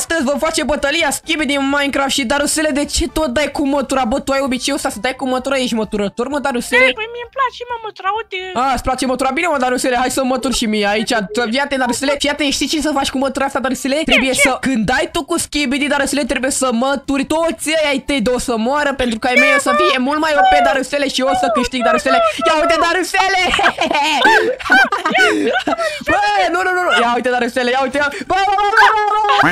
astăzi vom face bătălia schimbi din Minecraft. Și Dariusele, de ce tot dai cu mătura? Bă, tu ai obiceiul ăsta să dai cu mătura, ești măturător, mă, Dariusele? Păi mie-mi place, mă, mătura, uite. A, îți place mătura? Bine, mă, Dariusele, hai să mătur și mie aici. Viate, Dariusele, fii atent, știi ce să faci cu mătura asta, Dariusele? Trebuie să, când dai tu cu schimbi, Dariusele, trebuie să mături toți ai tăi, de o să moară, pentru că ai mei o să fie mult mai OP, Dariusele, și o să câștig, Dariusele. Ia uite, Dariusele! Bă, nu, ia uite, Dariusele, ia uite.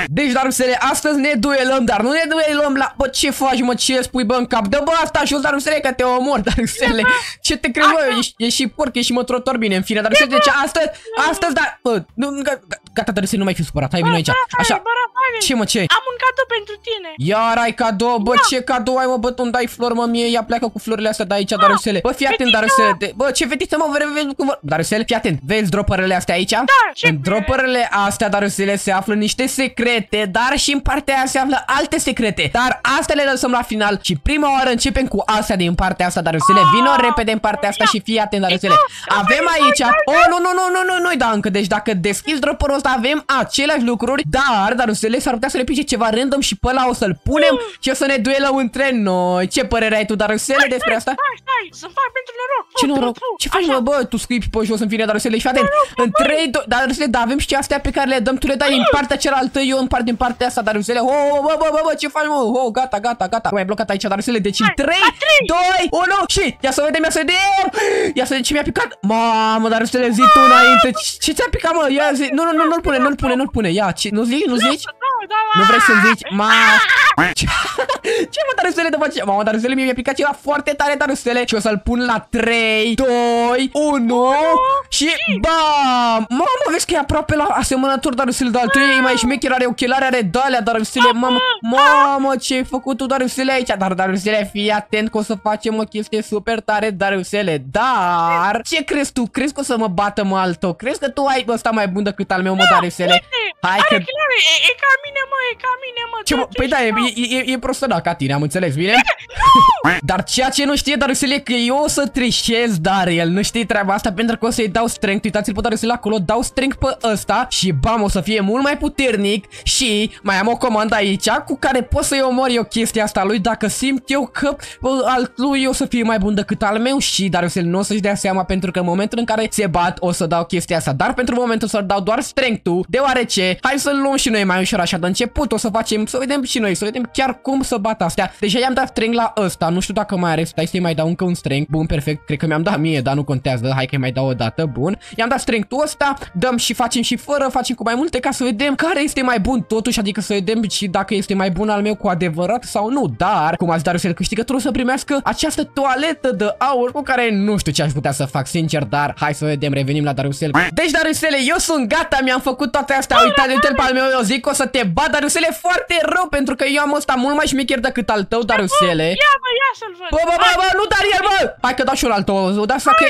Deci, Dariusele, astăzi ne duelăm, dar nu ne duelăm la... Bă, ce faci, mă, ce spui, bă, în cap? Dă, bă, asta jos, Dariusele, că te omor, Dariusele. Ce te crezi, bă, ești și porc, ești și mătrător, bine, în fine, Dariusele, deci astăzi, dar... Bă, gata, Dariusele, nu mai fi supărat, hai, vino aici. Așa, ce, mă, ce? Am un cadou pentru tine. Iar ai cadou, bă, ce cadou ai, mă, bă, tu-mi dai flori, mă, mie, ea pleacă cu florile astea de aici, Dariusele. Bă, fii atent, Dariusele, bă, ce fetiță, mă, vezi cum vă... Dariusele, fii atent, vezi dropperele astea aici? Da, în dropperele astea, Dariusele, se află niște secrete, dar și în partea aia se află alte secrete. Dar astea le lăsăm la final și prima oară începem cu astea din partea asta, Dariusele. Vino repede în partea asta și fii atent, Dariusele. Avem aici, oh, nu, da, încă, deci dacă deschizi dropperul ăsta avem aceleași lucruri, dar, Dariusele, s-ar putea să le pice ceva random și pe ăla o să-l punem și o să ne duelăm între noi. Ce părere ai tu, Dariusele, despre asta? Să-mi fac pentru noroc. Ce noroc? Ce faci, mă, bă, tu scrii pe jos în fine, Dariusele, și fii atent. În 3, 2, Dariusele, da, avem și astea pe care le dăm, tu le dai din partea cealaltă, eu împart din partea asta, Dariusele. Oh, bă, ce faci, mă? Oh, gata. M-ai blocat aici, Dariusele, deci 3, 2, 1 și ia să vedem, ia să vedem ce mi-a picat. Mamă, Dariusele, zi tu înainte. Ce ți-a picat, mă? Ia zi. Nu, nu-l pune. Ia, nu zici? Nu vrei să zici? Ma. Ce, mă, Dariusele, te faci? Mamă, Dariusele, mi-a picat ceva foarte tare, Dariusele, și o să-l pun la 3, 2, 1 și bam! Mamă, vezi că e aproape la asemănător, Dariusele, dar tu e mai șmecher, are ochelare, are d-alea, Dariusele, mamă, ce-ai făcut tu, Dariusele, aici? Dar, Dariusele, fii atent că o să facem o chestie super tare, Dariusele, dar... Ce crezi tu? Crezi că o să mă bată, mă, altă? Crezi că tu ai ăsta mai bun decât al meu, mă, Dariusele? Hai că... E ca mine, mă, Păi da, e prostă, da, ca tine, am înțeles, bine? Dar ceea ce nu știe, Dariusele, e că eu o să trișez, dar el nu știe treaba asta, pentru că o să-i dau strength. Uitați-l pe Dariusele acolo, dau strength pe ăsta și bam, o să fie mult mai puternic. Și mai am o comandă aici cu care pot să-i omor eu chestia asta lui, dacă simt eu că al lui o să fie mai bun decât al meu. Și Dariusele nu o să-și dea seama, pentru că în momentul în care se bat o să dau chestia asta, dar pentru momentul să-l dau doar strength-ul, deoarece hai să-l luăm și noi mai ușor așa de început. O să facem, să vedem și noi, să vedem chiar cum să bat astea. Deja i-am dat strength la ăsta, nu știu dacă mai are, stai să-i mai dau încă un strength. Bun, perfect, cred că mi-am dat mie, dar nu contează, hai că-i mai dau o dată, bun. I-am dat strength-ul ăsta, dăm și facem și fără, facem cu mai multe ca să vedem care este mai bun totuși, adică să vedem și dacă este mai bun al meu cu adevărat sau nu. Dar, cum ați Dariusele câștigătorul să primească această toaletă de aur cu care nu știu ce aș putea să fac, sincer, dar hai să vedem, revenim la Dariusele. Deci, Dariusele, eu sunt gata, mi-am făcut toate astea, uitați-l pe al meu, eu zic că o să te bat, Dariusele, foarte rău, pentru că eu am ăsta mult mai șmecher decât al tău, Dariusele. Ia să-l văd. Bă, nu, Daniel, bă! Hai că dau și eu al tău, da, să că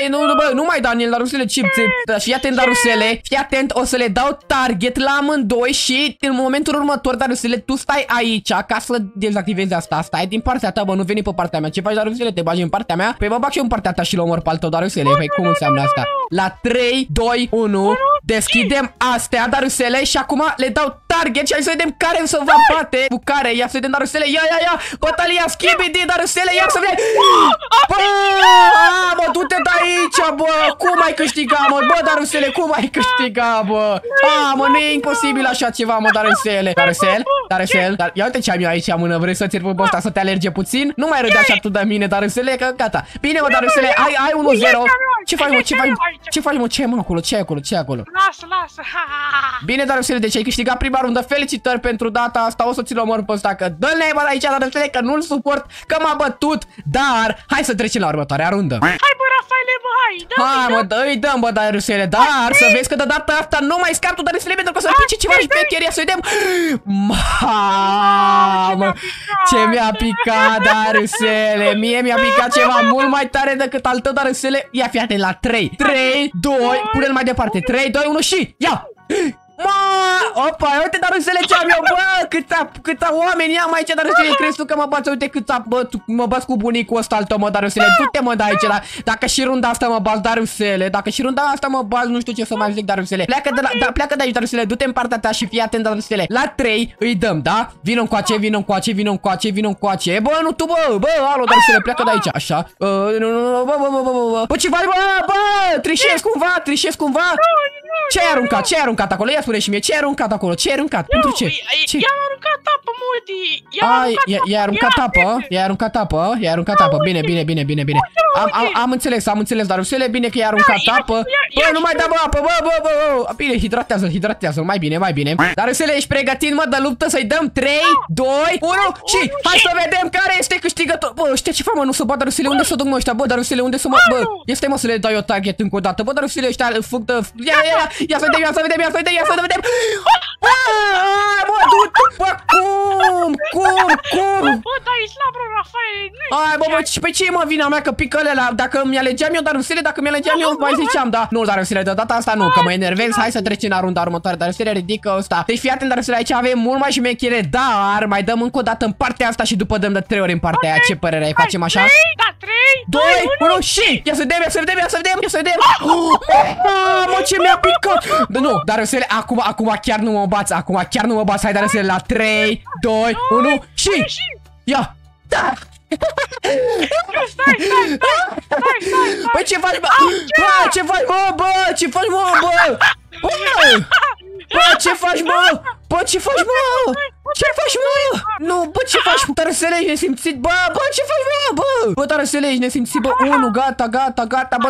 nu mai Daniel, Dariusele, cipțe. Fii atent, Dariusele, fii atent, o să le dau target la amândoi și în momentul următor, Dariusele, tu stai aici ca să dezactivezi asta, stai din partea ta, bă, nu veni pe partea mea. Ce faci, Dariusele, te bagi în partea mea? Păi mă bag și eu în partea ta și l omor pe al tău, Dariusele. Păi cum înseamnă asta? La 3, 2, 1, deschidem astea, Dariusele, și acum le dau target și hai să vedem care să vă bate cu care. Ia să vedem, Dariusele, ia, bătălia schimbi, Dariusele, ia să vedem. Bă, mă, du-te de aici, bă, cum ai câștigat, mă, bă, Dariusele, cum ai câștigat, bă? A, mă, nu e imposibil așa ceva, mă, Dariusele. Dariusele, ia uite ce am eu aici, mână, vrei să țin pe ăsta să te alerge puțin? Nu mai râde așa tu de mine, Dariusele, că gata. Bine, mă, Dariusele, ai 1-0. Ce faci, mă, ce faci, mă, ce ai, mă, acolo, ce ai acolo? Lasă. Bine, Dariusele, deci ai câștigat prima rundă, felicitări pentru data asta, o să ți-l omor pe ăsta, că dă-l naiba aici, Dariusele, că nu-l suport, că m-a bătut, dar hai să trecem la următoarea rundă. Hai, bă, Rafaele, bă, hai, îi dăm, bă, Dariusele, dar să vezi că de data asta nu mai scap tu, Dariusele, pentru că o să pice ceva șmecher, ia să vedem. Mamă, ce mi-a picat, Dariusele, mie mi-a picat ceva mult mai tare decât al tău, Dariusele. Ia, fii atent, la 3, 2, pune-l mai departe, 3, 2, 1 și ia! Opa, uite, Dariusele, ce am eu, bă, câta oameni am aici, Dariusele, crezi tu că mă bați? Uite câta, bă, tu, mă bați cu bunicul ăsta al tău, mă, Dariusele, du-te, mă, de aici, da, dacă și runda asta mă bați, Dariusele, nu știu ce să mai zic, Dariusele, pleacă de aici, Dariusele, du-te în partea ta și fii atent, Dariusele, la 3 îi dăm, da, vină-ncoace, bă, nu tu, bă, alo, Dariusele, pleacă de aici, așa, bă, ce faci, bă, trișez cumva, ce-ai aruncat acolo, ia spune și mie, ce-ai aruncat? Pentru ce? I-am aruncat apă, Modi! I-a aruncat apă, bine. Am înțeles, Dariusele, bine că i-a aruncat apă. Bă, nu mai da apă, bă! Bine, hidratează-l, mai bine. Dariusele, ești pregătit, mă, de luptă? Să-i dăm 3, 2, 1 și hai să vedem care este câștigător. Bă, ăștia ce fac, mă, nu se bat, Dariusele, unde să duc, mă, ăștia? Bă, Dariusele, unde să mă... Bă, este, mă, să le dau eu target încă o dată. Bă, Dariusele, ăștia fug de... Ia să vedem! Aaaa, mă, du-te, bă, cum? Bă, da, e slab, bro, Rafael, nu-i... Hai, bă, și pe ce e, mă, vina mea, că pică alea, dacă mi alegeam eu, Dariusele, mai ziceam, da. Nu, Dariusele, de data asta nu, că mă enervez, hai să trecem la runda următoare, Dariusele, ridică ăsta. Deci, fii atent, Dariusele, aici avem mult mai șmechere, dar mai dăm încă o dată în partea asta și după dăm de 3 ori în partea aia, ce părere ai, facem așa? 3, 2, 1 și... Ia să vedem! Mă, ce mi-a picat! Nu, Dariusele, acum chiar nu mă bați, hai, Dariusele, la 3, 2, 1 și... Ia! Da! Stai! Băi, ce faci, bă? Ce faci, mă? Bă, ce faci, mă? Nu, bă, ce faci? Dariusele, ești nesimțit, bă, ce faci, bă? Bă, Dariusele, ești nesimțit, bă, unul, gata, bă,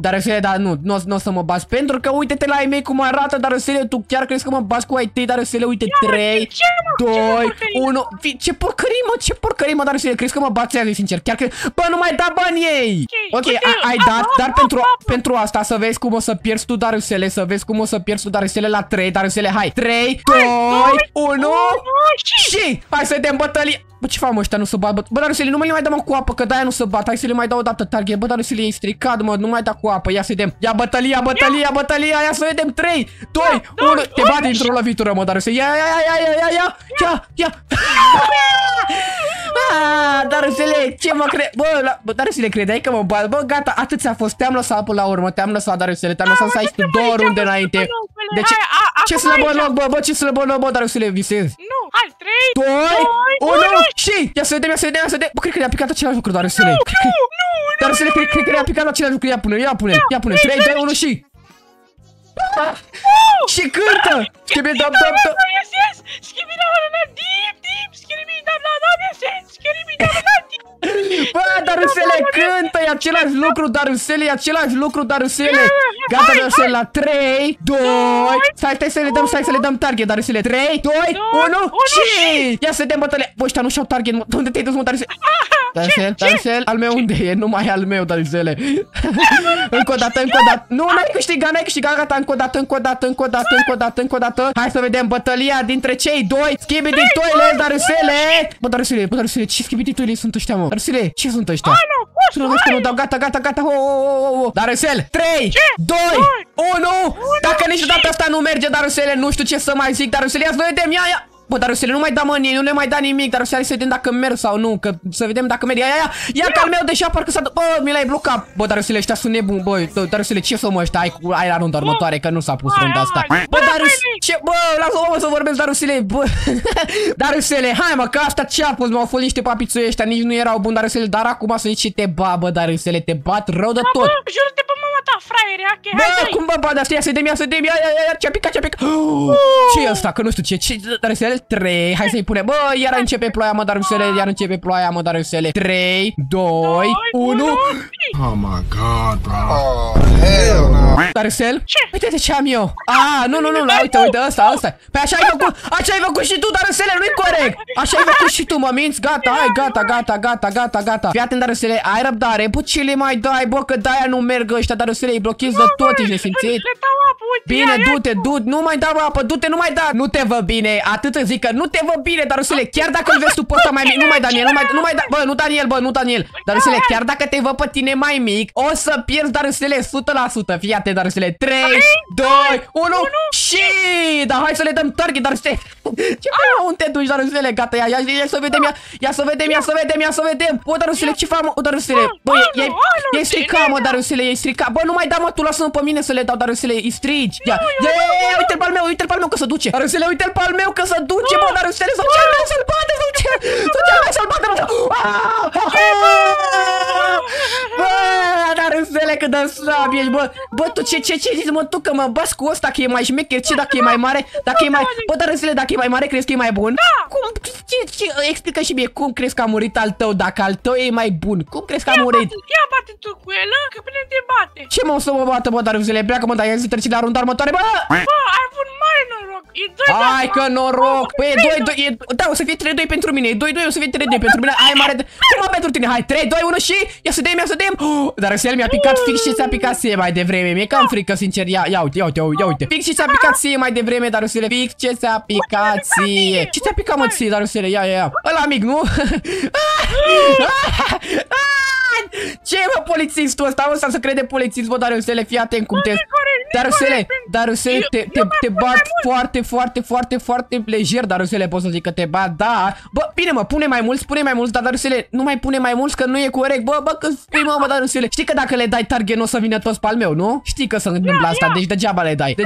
Dariusele, dar nu o să mă bați, pentru că uite-te la ai mei cum arată, Dariusele, tu chiar crezi că mă bați cu ai tăi, Dariusele, uite, 3, 2, 1, ce porcării, mă, Dariusele, crezi că mă bați azi, sincer, chiar că, bă, nu mai da bani ei! Ok, ai dat, dar pentru asta să vezi cum o să pierzi tu, Dariusele, la 3, Dariusele, hai, 3, 2, 1, și hai să dăm bătălie. Bă, ce fac, mă, ăștia nu se bat, bă, Dariusele, nu mai le mai dă, mă, cu apă, că de-aia nu se bat, hai să le mai dau o dată target, bă, Dariusele, e stricat, mă, nu mai da cu apă, ia să-i dăm, ia bătălia, ia să vedem, 3, 2, 1, te bate într-o lovitură, mă, Dariusele, ia, Dariusele, ce mă crezi? Bă, Dariusele, credeai că mă bat? Bă, gata, atât ți-a fost. Te-am lăsat până la urmă. Te-am lăsat, Dariusele, să ai tu două runde înainte. De ce? Ce slăbănoc, bă, ce slăbănoc, bă, Dariusele, visezi? Nu, hai, 3, 2, 1 și... Ia să vedem. Bă, cred că le-a picat același lucru, Dariusele. Nu, Dariusele, cred că le-a picat același lucru. Ia pune, 3, 2, 1 și... Și cântă! Bă, Dariusele, cântă, e același lucru, Dariusele. Gata, Dariusele, la 3, 2, stai să le dăm target, Dariusele, 3, 2, 1 și... Ia să vedem bătălia. Bă, ăștia nu-și iau target, mă, unde te-ai dus, mă, Dariusele? Dariusele, al meu unde e? Nu mai e al meu, Dariusele. Încă o dată. Nu, n-ai câștigat, gata, încă o dată. Hai să vedem bătălia dintre cei doi. Schibi din toile, Dariusele. Bă, Dariusele, ce schibi din toile sunt ăștia, mă? Dariusele, ce sunt ăștia? Gata. Dariusele, 3, 2, 1. Dacă niciodată asta nu merge, Dariusele, nu știu ce să mai zic, Dariusele, ia să vedem, ia. Bă, Dariusele, nu mai da, mă, nu le mai da nimic, Dariusele, să vedem dacă merg sau nu, că să vedem dacă merg. Ia că al meu deja parcă s-a... Bă, mi l-ai blocat. Bă, Dariusele, ăștia sunt nebuni, bă, Dariusele, ce să mă ăștia? Ai la runda următoare, că nu s-a pus runda asta. Bă, Dariusele, ce... Bă, lasă-mă să vorbesc, Dariusele, bă. Dariusele, hai, mă, că asta ce a pus, m-au fost niște papițoi ăștia, nici nu erau buni, Dariusele, dar acum să zici te ba, bă, Dariusele, te bat rău de tot. Jur-te pe mama ta, fraiere, ok, hai, hai. Bă, cum bă, bă, dar ia să vedem, ce-a picat. Ce e asta? Că nu știu ce, Dariusele, 3, hai să-i punem. Bă, iar începe ploaia, mă, Dariusele. 3, 2, 1. Oh my god, bro. Hell no. Dariusele? Uite ce am eu. Ah, nu, uite, ăsta. Păi așa ai făcut și tu, Dariusele, nu-i corect. Așa ai făcut și tu, mă minți? Gata. Fii atent, Dariusele, ai răbdare. Bă, ce le mai dai, bă, că de-aia nu merg ăștia, Dariusele, îi blochezi de tot, ești nesimțit. Bine, du-te, nu mai da apă, du-te, nu mai da. Nu te văd bine, atât îți zic că nu te văd bine, Dariusele, chiar dacă îl vezi tu pe ăsta mai mic. Nu mai Daniel, nu mai da, bă, nu Daniel, Dariusele, chiar dacă te văd pe tine mai mic, o să pierzi, Dariusele, 100%. Fii atent, Dariusele, 3, 2, 1 și... Da, hai să le dăm target, Dariusele. Ce faci? Unde te duci, Dariusele? Gata, ia să vedem, ia să vedem. Bă, Dariusele, ce faci, Dariusele? Bă, e stricat, mă, Dariusele, e stricat. Bă, nu mai da, mă, tu lasă-mă pe mine să le dau, Dariusele, îi strici. Ia, uite-l pe al meu, că se duce. Dariusele, uite-l pe al meu că se duce, bă, Dariusele, sau ce-al meu să-l bate, sau ce-al meu să-l bate, Dariusele, cât de slab ești, bă. Bă, tu ce zici, mă, tu că mă bați cu ăsta că e mai șmecher, ce dacă e mai mare, bă, Dariusele, dacă e mai mare, crezi că e mai bun? Cum, explică și mie, cum crezi că a murit al tău, dacă al tău e mai bun? Cum crezi că a murit? Ia bate tu cu el, că până te bate. Ce mă o să mă bată, bă, Dariusele, pleacă, mă, dar el se trece la runda următoare, bă! Bă, ai avut mare noroc, e 2-2. Hai că noroc, bă, e 2-2, da, o să fie 3-2 pentru mine, e 2-2, o să fie 3-2 pentru mine, ai mare, cum pentru tine, hai, 3-2-1 și, ia să dăm. Dariusele mi-a picat fix și ți-a picat ție mai devreme, mi-e cam frică, sincer, ia uite. Fix și ți-a picat ție mai devreme, Dariusele, fix ce ți-a picat ție. Ce ți-a picat, mă, ție, Dariusele, ia. Ăla mic, nu? Ce, mă, polițistul ăsta? Ăsta se crede polițist, bă, Dariusele, fii atent cum te... Dariusele, te bat foarte lejer, Dariusele, pot să zic că te bat, da. Bă, bine, mă, pune mai mulți, dar, Dariusele, nu mai pune mai mulți, că nu e corect. Bă, că spui, mă, Dariusele, știi că dacă le dai target, nu o să vină toți pe al meu, nu? Știi că se întâmplă asta, deci degeaba le dai.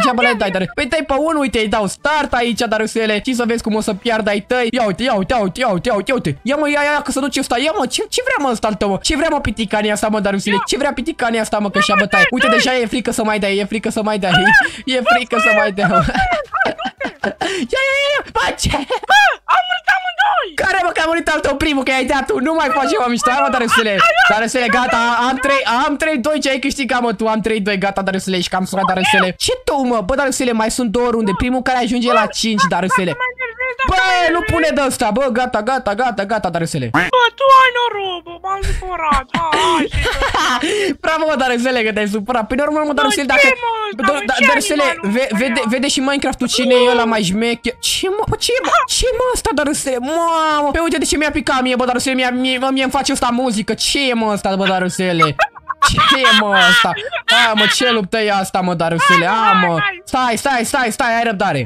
Dar păi dai pe unul, uite, îi dau start aici, Dariusele, și să vezi cum o să piardă ai tăi. Ia uite. Ia, că se duce ăsta. Ia, mă, ce vrea, mă, ăsta al tău, mă? Ce vrea, mă, piticania asta, mă, Dariusele? Ce vrea piticania asta, mă, că și-a bătaie? Uite, deja e frică să mai dai, Ia. Bă, am murit amândoi. Care, mă, că a murit al tău primul, că i-ai dat tu? Nu mai faci, mă, mișto, mă, Dariusele. Dariusele, gata, am 3-2, ce ai câștigat, mă, tu, am 3-2, gata, Dariusele, ești cam surat, Dariusele. Ce tu, mă? Bă, Dariusele, mai sunt două runde, primul care ajunge la 5, Dariusele. Bă, nu pune de ăsta, bă, gata, Dariusele. Bă, tu ai noroc, bă, m-am supărat. Bravo, mă, Dariusele, că te-ai supărat. Păi, normal, mă, Dariusele, dacă... Dariusele, vede și Minecraft-ul cine e ăla mai șmecher. Ce, mă, ăsta, Dariusele, mamă. Pe uite de ce mi-a picat mie, bă, Dariusele, mi-am face ăsta muzică. Ce e, mă, ăsta, bă, Dariusele? Ce e, mă, asta? A, mă, ce luptă e asta, mă, Dariusele? A, mă, stai, ai răbdare.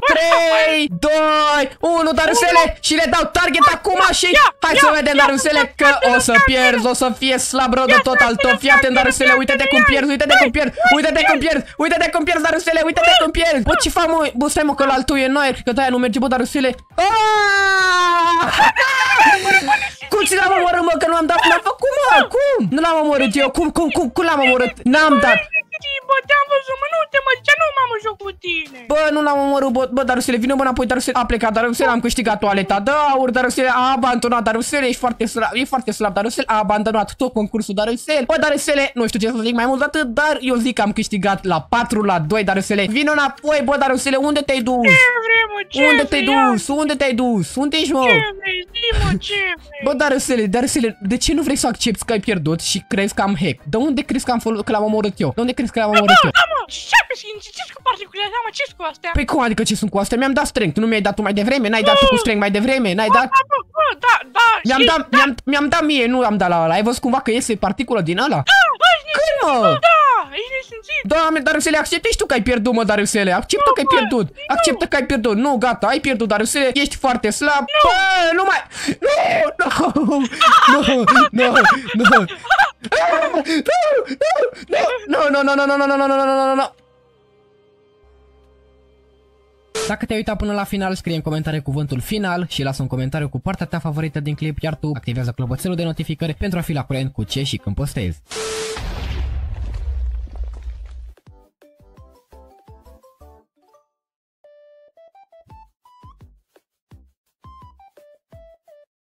3, 2, 1, Dariusele, și le dau target acum și... Hai să vedem, Dariusele, că o să pierzi, o să fie slab rău de tot al tău. Fii atent, Dariusele, uite-te cum pierzi, Dariusele, uite-te cum pierzi. Bă, ce fac, mă? Bă, stai, mă, că ăla al tău e noi, că de-aia nu merge, bă, Dariusele. Cum ți l-am omorât, mă, că nu am dat, cum am făcut, mă, cum? Nu l-am omorât eu, cum l-am omorât? N-am dat. Bă, te-am văzut, mă, nu te, mă, ce nu m-am jucat cu tine? Bă, nu l-am omorât, bă, Dariusele, vină, mă, înapoi, Dariusele, a plecat, Dariusele, am câștigat toaleta de aur, Dariusele, a abandonat, Dariusele, ești foarte slab, Dariusele, a abandonat tot concursul, Dariusele. Bă, Dariusele, nu știu ce să zic mai mult de atât, dar eu zic că am câștigat la 4-2, Dariusele. Vină înapoi, bă, Dariusele, unde te-ai dus? Unde te-ai dus? Unde ești, mă? Bă, Dariusele, de ce nu vrei să accepti că ai pierdut și crezi că am hack? De unde crezi că l-am omorât eu? De unde crezi că l-am omorât eu? Ce-s cu particulele, mă, ce-s cu astea? Păi cum adică ce sunt cu astea? Mi-am dat strength, nu mi-ai dat tu mai devreme? N-ai dat tu cu strength mai devreme? N-ai dat? Da. Mi-am dat mie, nu am dat la ăla. Ai văzut cumva că iese particulă din ăla? Când, mă? Doamne, Dariusele, acceptă și tu că ai pierdut, mă, Dariusele. Acceptă că ai pierdut. Acceptă că ai pierdut. Nu, gata, ai pierdut, Dariusele. Ești foarte slab. Bă, nu mai... Nu. Dacă te-ai uitat până la final, scrie în comentarii cuvântul final și lasă un comentariu cu partea ta favorită din clip, iar tu activează clopoțelul de notificări pentru a fi la curent cu ce și când postezi.